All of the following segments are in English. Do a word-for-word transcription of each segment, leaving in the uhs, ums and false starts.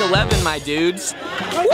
week eleven, my dudes. Woo!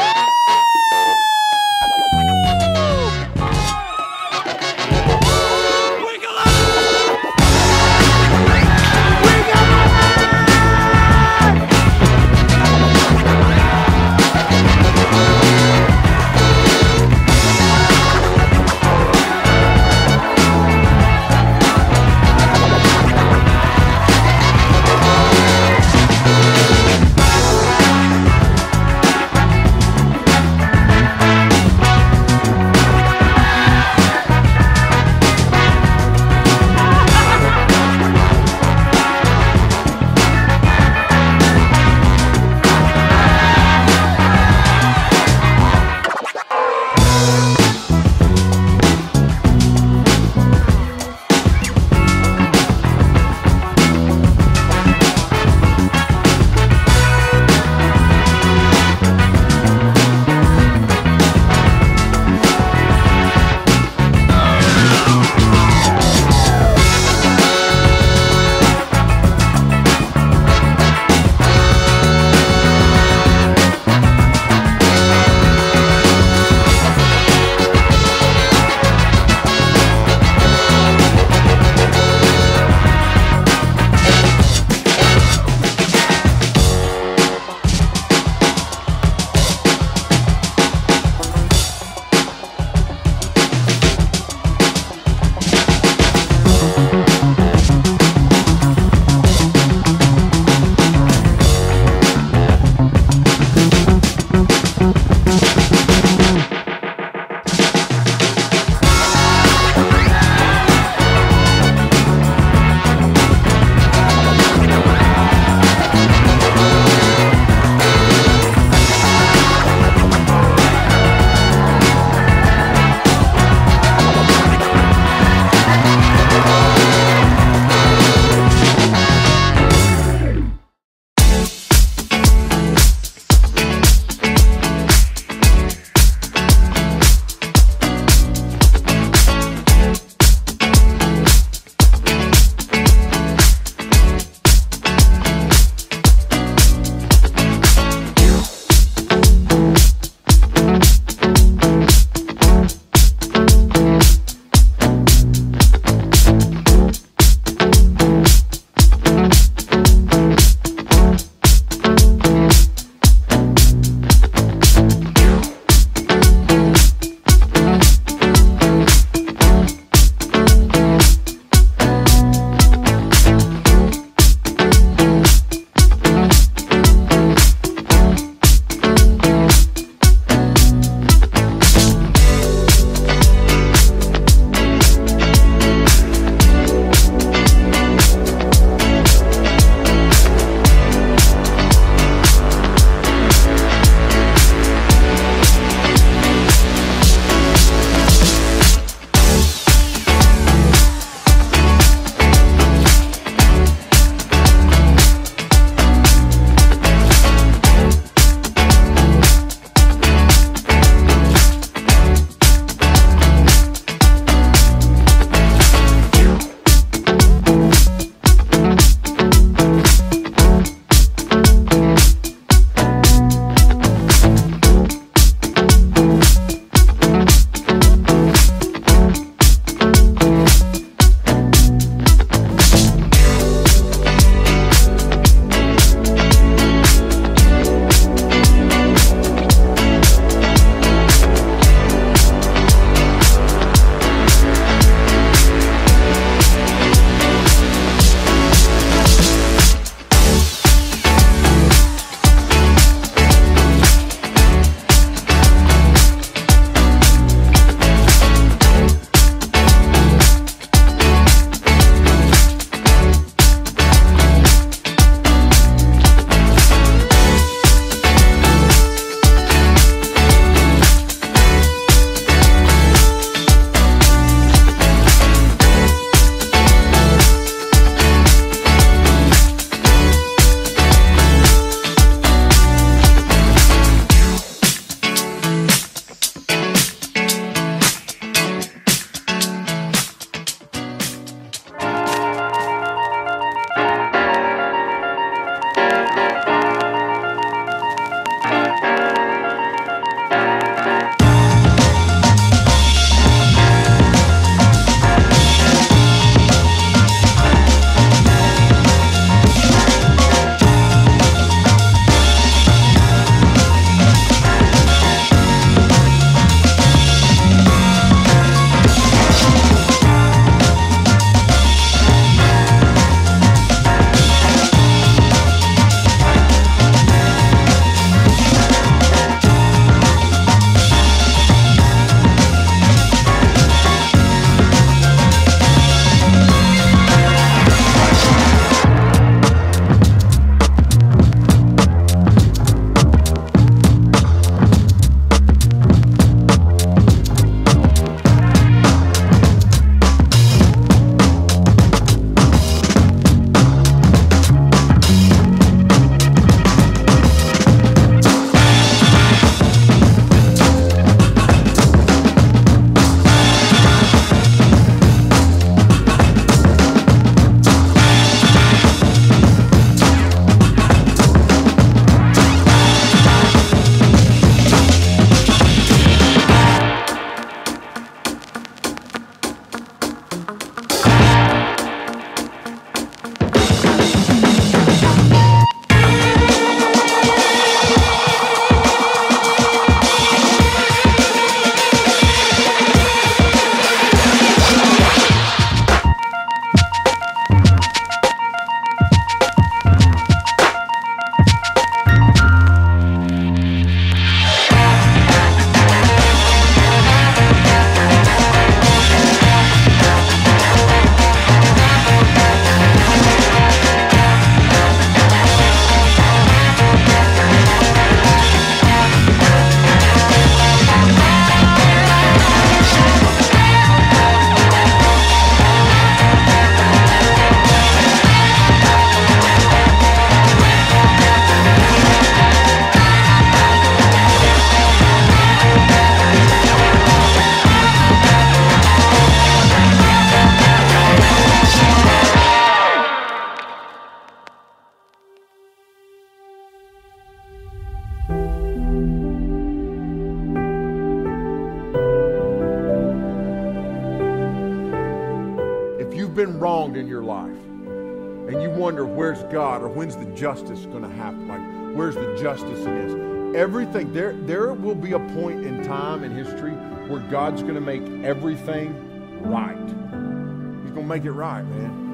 been wronged in your life and you wonder, where's God, or when's the justice going to happen? Like, where's the justice in this? Everything, there, there will be a point in time in history where God's going to make everything right. He's going to make it right, man.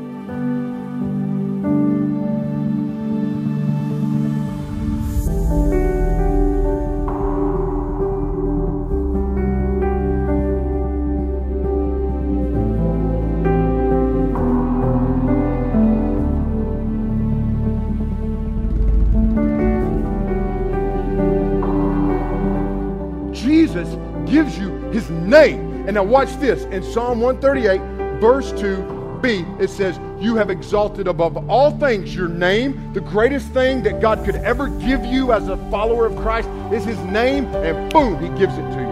Jesus gives you his name. And now watch this. In Psalm one thirty-eight, verse two b, it says, you have exalted above all things your name. The greatest thing that God could ever give you as a follower of Christ is his name, and boom, he gives it to you.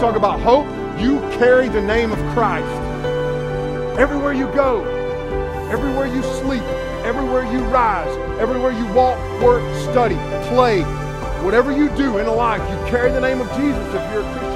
Talk about hope. You carry the name of Christ everywhere you go, everywhere you sleep, everywhere you rise, everywhere you walk, work, study, play, whatever you do in a life, you carry the name of Jesus if you're a Christian.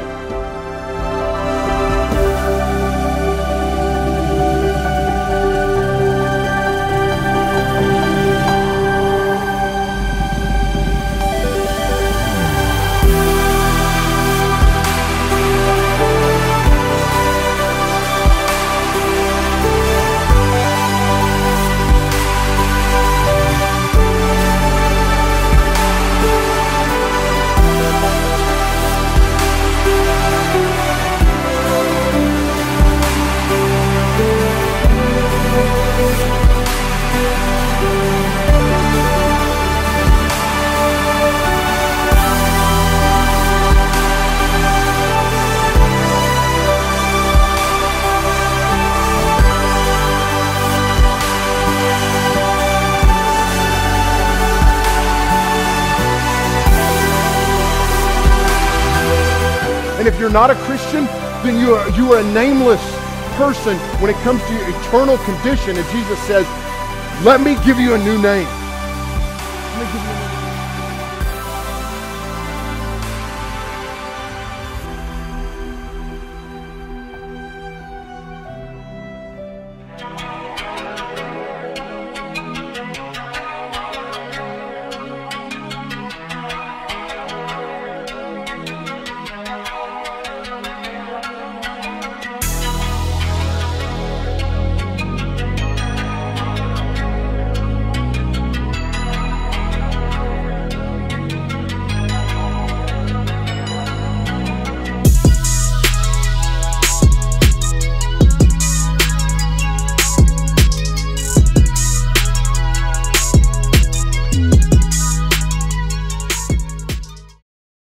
And if you're not a Christian, then you are, you are a nameless person when it comes to your eternal condition. And Jesus says, let me give you a new name. Let me give you a new name.